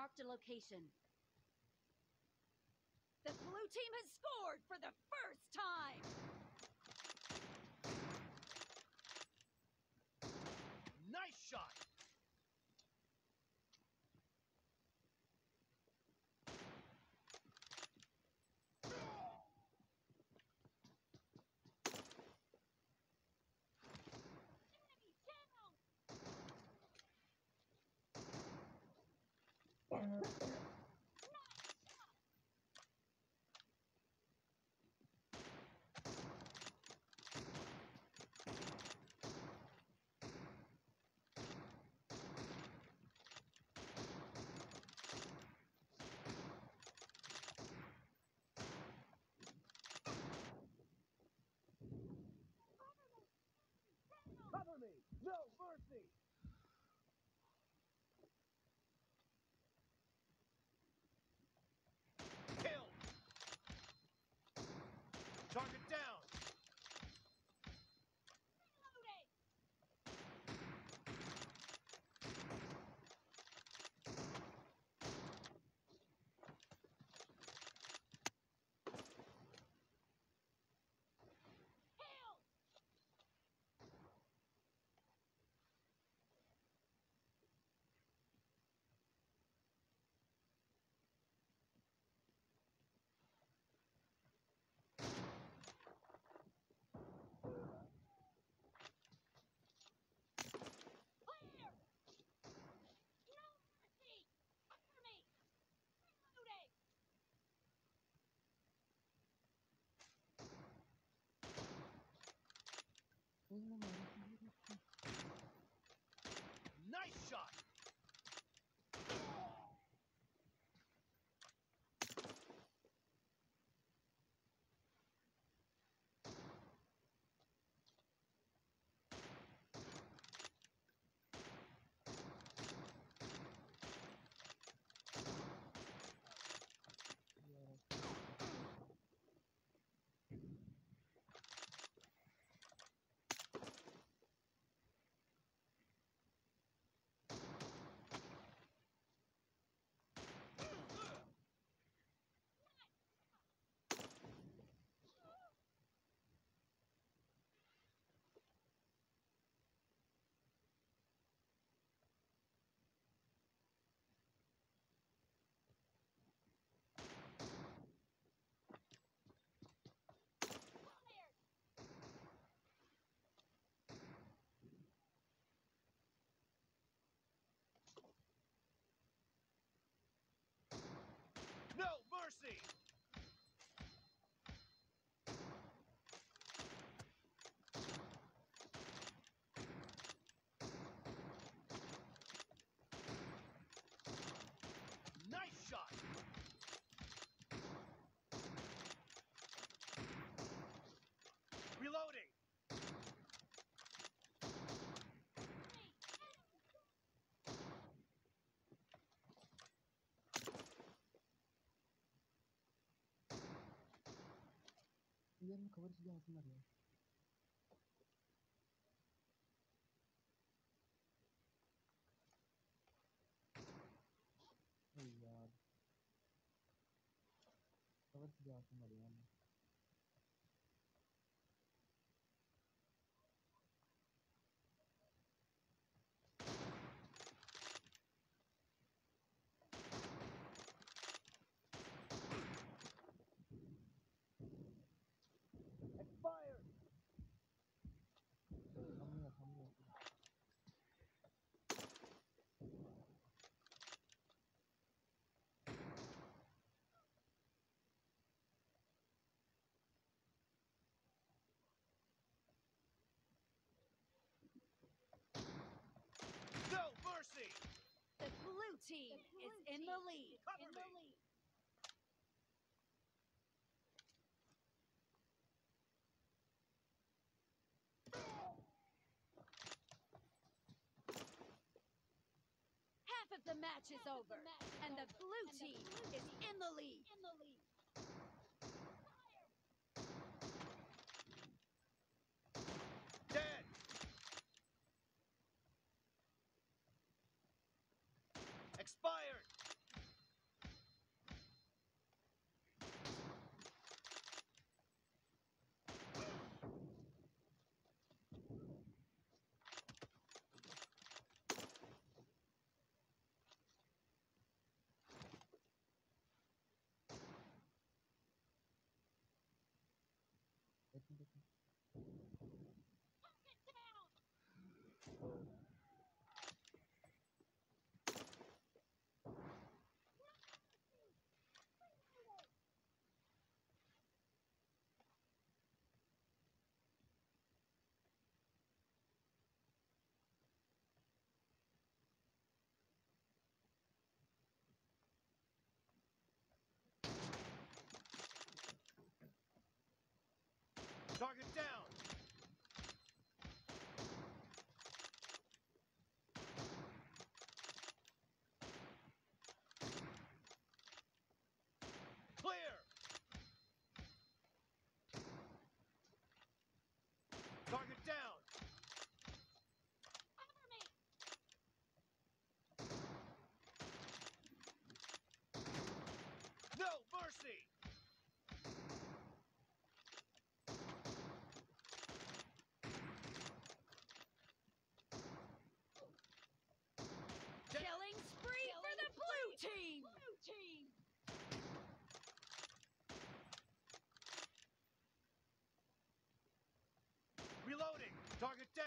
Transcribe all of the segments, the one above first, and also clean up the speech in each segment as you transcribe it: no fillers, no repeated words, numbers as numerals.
Marked a location. The blue team has scored for the first time! Nice shot! Cover me! No mercy! Kill! Target down! Nice shot! No mercy! Nice shot! Reloading! Yerine cover silah alsınlar ya. Hey ya. Cover silah alsınlar ya. No mercy! The blue team is in the lead. In the lead. Half of the match is over, and the blue team is in the lead. In the lead. Dead. Expired. Target down!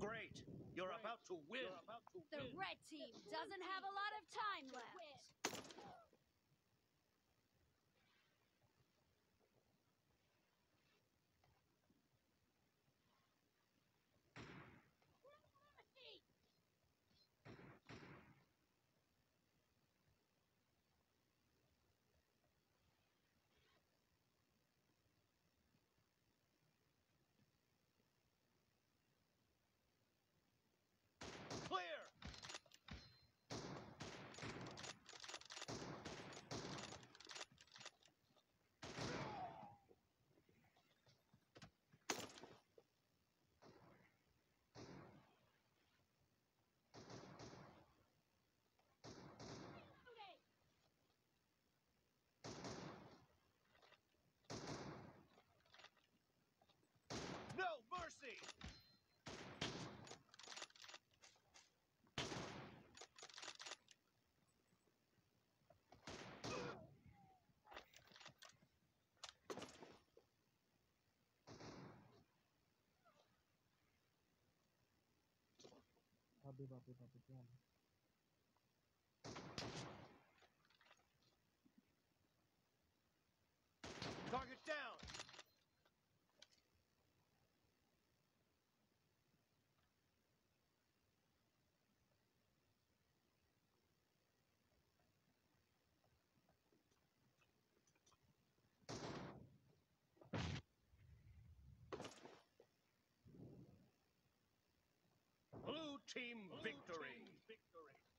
Great! You're about to win! The red team doesn't have a lot of time left! Target down! Blue team victory!